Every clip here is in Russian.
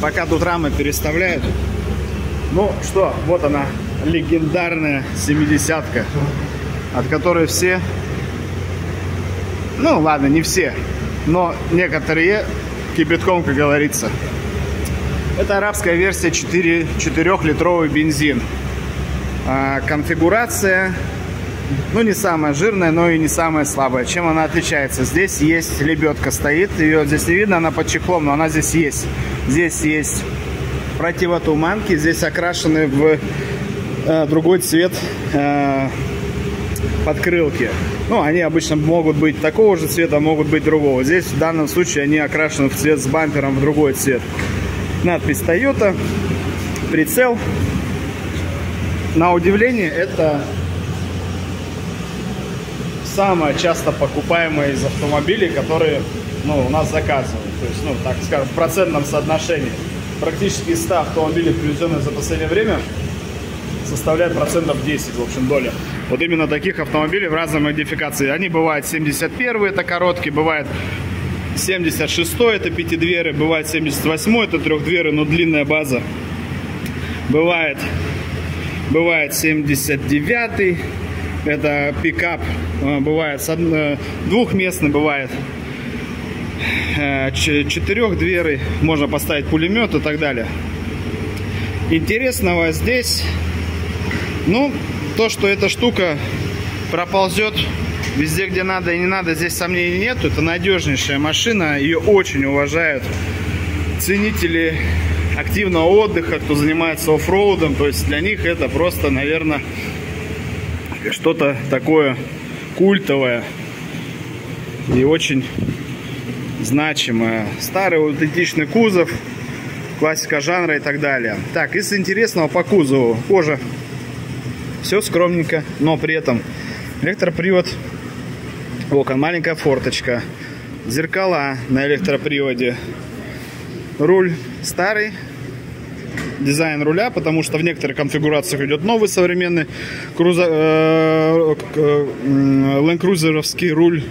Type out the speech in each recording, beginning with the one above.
пока тут рамы переставляют. Ну что, вот она, легендарная 70-ка, от которой все, ну ладно, не все, но некоторые кипятком, как говорится. Это арабская версия 4-литровый бензин. Конфигурация, ну, не самая жирная, но и не самая слабая. Чем она отличается? Здесь есть лебедка стоит, ее здесь не видно, она под чехлом, но она здесь есть. Здесь есть противотуманки, здесь окрашены в другой цвет подкрылки. Ну, они обычно могут быть такого же цвета, могут быть другого. Здесь в данном случае они окрашены в цвет с бампером, в другой цвет. Надпись Toyota, прицел. На удивление, это самое часто покупаемое из автомобилей, которые, ну, у нас заказывают. То есть, ну, так скажем, в процентном соотношении. Практически из 100 автомобилей, привезенных за последнее время, составляет процентов 10, в общем, доля. Вот именно таких автомобилей в разной модификации. Они бывают 71-й, это короткий, бывает 76-й, это 5-дверы, бывает 78-й, это 3-дверы, но длинная база. Бывает 79-й, это пикап, бывает двухместный, бывает 4-дверы, можно поставить пулемет и так далее. Интересного здесь, ну, то, что эта штука проползет везде, где надо и не надо, здесь сомнений нет. Это надежнейшая машина, ее очень уважают ценители активного отдыха, кто занимается оффроудом. То есть для них это просто, наверное, что-то такое культовое и очень значимое. Старый аутентичный кузов, классика жанра и так далее. Так, из интересного по кузову. Кожа, все скромненько, но при этом электропривод окон, маленькая форточка, зеркала на электроприводе, руль старый, дизайн руля, потому что в некоторых конфигурациях идет новый современный лэнд-крузеровский руль.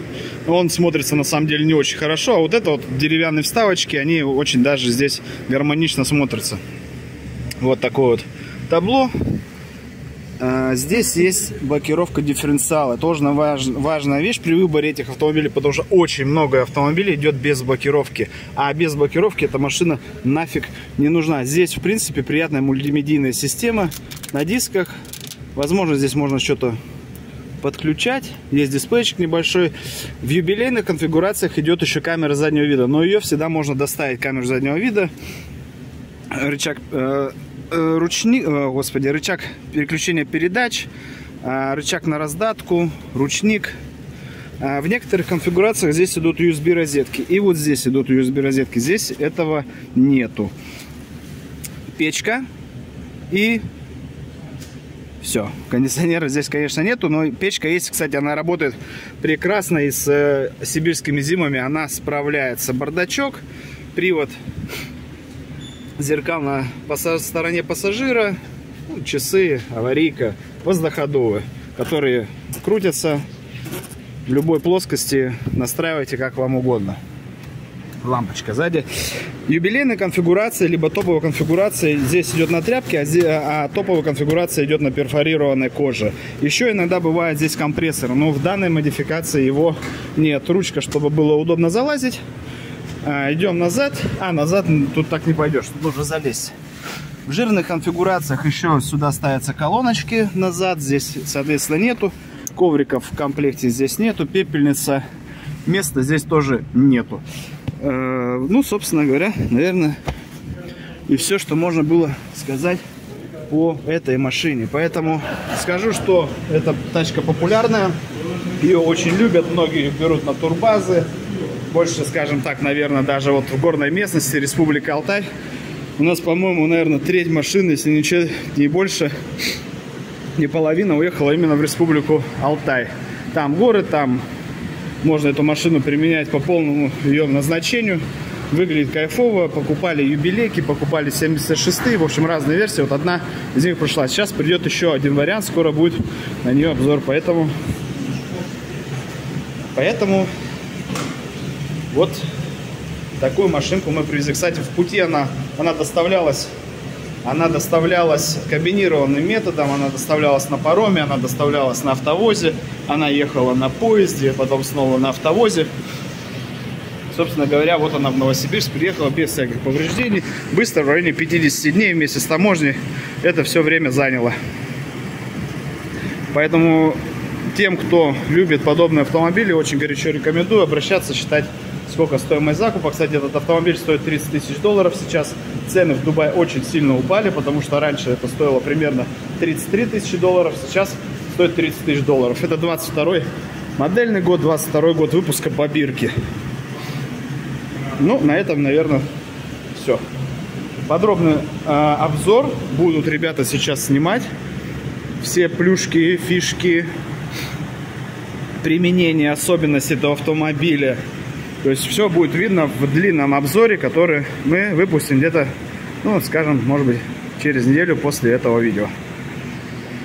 Он смотрится на самом деле не очень хорошо, а вот это вот деревянные вставочки, они очень даже здесь гармонично смотрятся. Вот такое вот табло. Здесь есть блокировка дифференциала. Тоже важная вещь при выборе этих автомобилей, потому что очень много автомобилей идет без блокировки. А без блокировки эта машина нафиг не нужна. Здесь, в принципе, приятная мультимедийная система на дисках. Возможно, здесь можно что-то подключать. Есть дисплейчик небольшой. В юбилейных конфигурациях идет еще камера заднего вида. Но ее всегда можно доставить, камеру заднего вида. Рычаг... рычаг переключения передач, рычаг на раздатку, ручник. В некоторых конфигурациях здесь идут USB розетки, и вот здесь идут USB розетки, здесь этого нету. Печка и все. Кондиционера здесь, конечно, нету, но печка есть. Кстати, она работает прекрасно, и с сибирскими зимами она справляется. Бардачок, привод зеркал на стороне пассажира, часы, аварийка, воздуходувы, которые крутятся в любой плоскости, настраивайте как вам угодно. Лампочка сзади. Юбилейная конфигурация, либо топовая конфигурация здесь идет на тряпке, а топовая конфигурация идет на перфорированной коже. Еще иногда бывает здесь компрессор, но в данной модификации его нет. Ручка, чтобы было удобно залазить. Идем назад. Назад тут так не пойдешь, тут нужно залезть. В жирных конфигурациях еще сюда ставятся колоночки назад. Здесь, соответственно, нету. Ковриков в комплекте здесь нету. Пепельница. Места здесь тоже нету. Ну, собственно говоря, наверное, и все, что можно было сказать по этой машине. Поэтому скажу, что эта тачка популярная. Ее очень любят. Многие берут на турбазы. Больше, скажем так, наверное, даже вот в горной местности, Республика Алтай, у нас, по-моему, наверное, треть машин, если ничего не больше, не половина, уехала именно в Республику Алтай. Там горы, там можно эту машину применять по полному ее назначению. Выглядит кайфово. Покупали юбилейки, покупали 76-е, в общем, разные версии. Вот одна из них прошла. Сейчас придет еще один вариант, скоро будет на нее обзор, поэтому вот Такую машинку мы привезли. Кстати, в пути она доставлялась комбинированным методом. Она доставлялась на пароме, она доставлялась на автовозе. Она ехала на поезде, потом снова на автовозе. Собственно говоря, вот она в Новосибирск приехала без всяких повреждений. Быстро, в районе 50 дней вместе с таможней. Это все время заняло. Поэтому тем, кто любит подобные автомобили, очень горячо рекомендую обращаться, считать, сколько стоимость закупа. Кстати, этот автомобиль стоит $30 000 сейчас. Цены в Дубае очень сильно упали, потому что раньше это стоило примерно $33 000, сейчас стоит $30 000. Это 22-й модельный год, 22-й год выпуска по бирке. Ну, на этом, наверное, все. Подробный обзор будут ребята сейчас снимать. Все плюшки, фишки, применение, особенности этого автомобиля. То есть все будет видно в длинном обзоре, который мы выпустим где-то, ну, скажем, может быть, через неделю после этого видео.